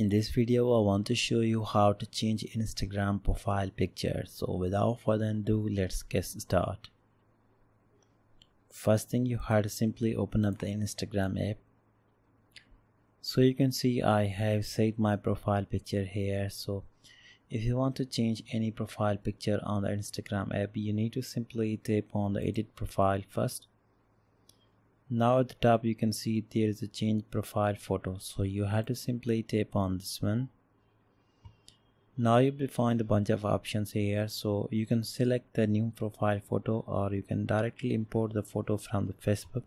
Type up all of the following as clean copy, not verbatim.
In this video, I want to show you how to change Instagram profile picture. So without further ado, let's get started. First thing you have to simply open up the Instagram app. So you can see I have set my profile picture here. So if you want to change any profile picture on the Instagram app, you need to simply tap on the edit profile first. Now at the top you can see there is a change profile photo, so you have to simply tap on this one. Now you will find a bunch of options here, so you can select the new profile photo, or you can directly import the photo from the Facebook,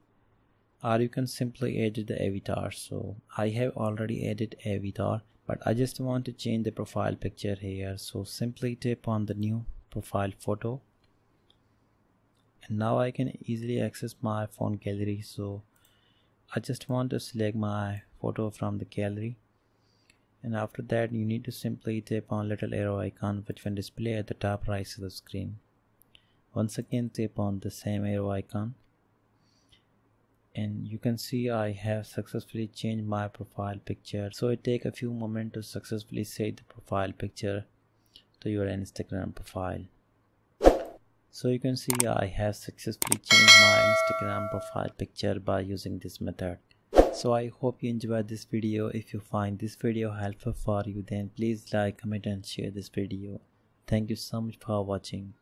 or you can simply edit the avatar. So I have already edited avatar, but I just want to change the profile picture here, so simply tap on the new profile photo. Now I can easily access my phone gallery, so I just want to select my photo from the gallery, and after that you need to simply tap on little arrow icon which will display at the top right of the screen. Once again tap on the same arrow icon, and you can see I have successfully changed my profile picture. So it takes a few moments to successfully set the profile picture to your Instagram profile. So you can see I have successfully changed my Instagram profile picture by using this method. So I hope you enjoyed this video. If you find this video helpful for you, then please like, comment and share this video. Thank you so much for watching.